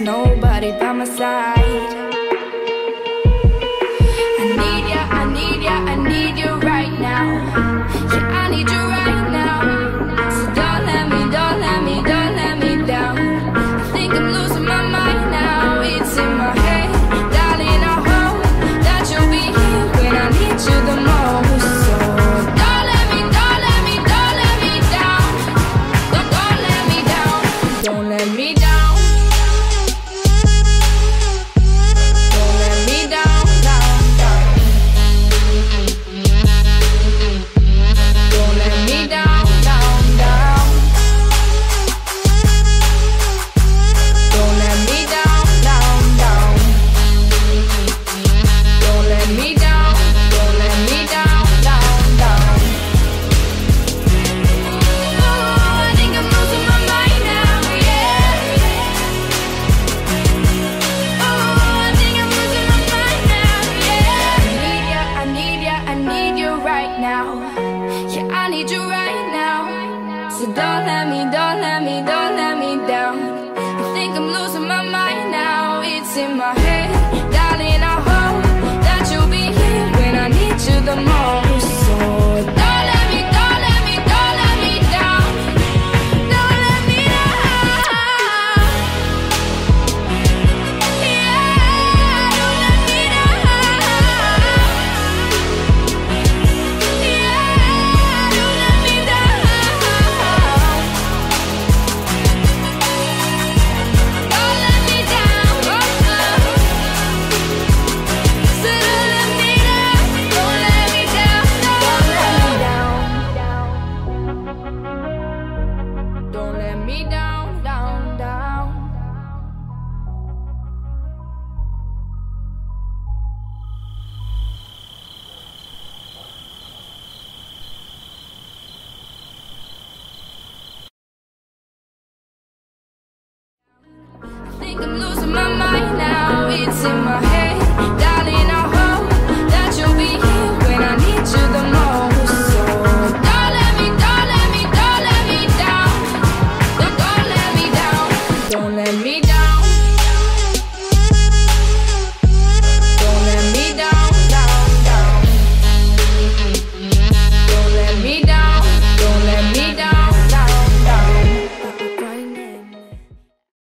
Nobody by my side. I need ya, I need ya, I need you right now. Yeah, I need you right now. So don't let me, don't let me, don't let me down. I think I'm losing my mind now. It's in my head, darling, I hope that you'll be here when I need you the most. So don't let me, don't let me, don't let me down. Don't let me down. Don't let me down. In my head, darling, I hope that you'll be here when I need you the most. So don't let me, don't let me, don't let me down. Don't let me down. Yeah, don't let me down. Yeah, don't let me down. Don't let me down. I'm losing my mind now, it's in my head.